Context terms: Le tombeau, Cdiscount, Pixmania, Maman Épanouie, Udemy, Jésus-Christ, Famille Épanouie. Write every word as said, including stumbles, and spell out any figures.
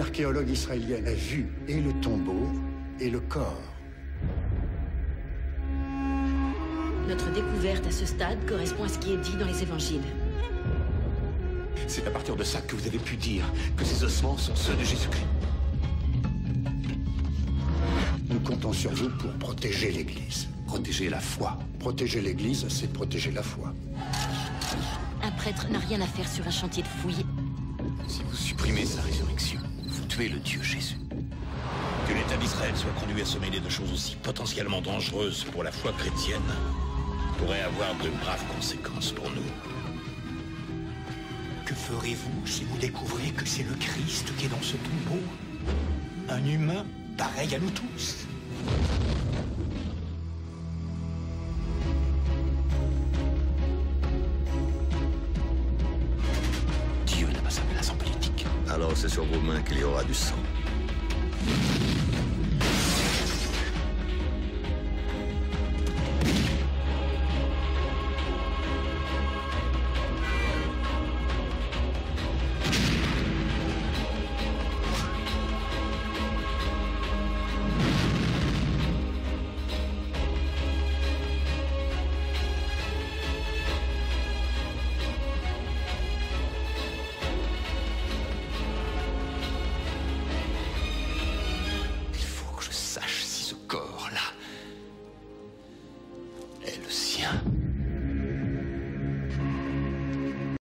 Une archéologue israélienne a vu et le tombeau et le corps. Notre découverte à ce stade correspond à ce qui est dit dans les évangiles. C'est à partir de ça que vous avez pu dire que ces ossements sont ceux de Jésus-Christ. Nous comptons sur vous pour protéger l'Église. Protéger la foi. Protéger l'Église, c'est protéger la foi. Un prêtre n'a rien à faire sur un chantier de fouilles. Si vous supprimez sa résurrection, vous tuez le Dieu Jésus. Que l'État d'Israël soit conduit à se mêler de choses aussi potentiellement dangereuses pour la foi chrétienne pourrait avoir de graves conséquences pour nous. Que ferez-vous si vous découvrez que c'est le Christ qui est dans ce tombeau? Un humain pareil à nous tous. Dieu n'a pas sa place en politique. Alors c'est sur vos mains qu'il y aura du sang.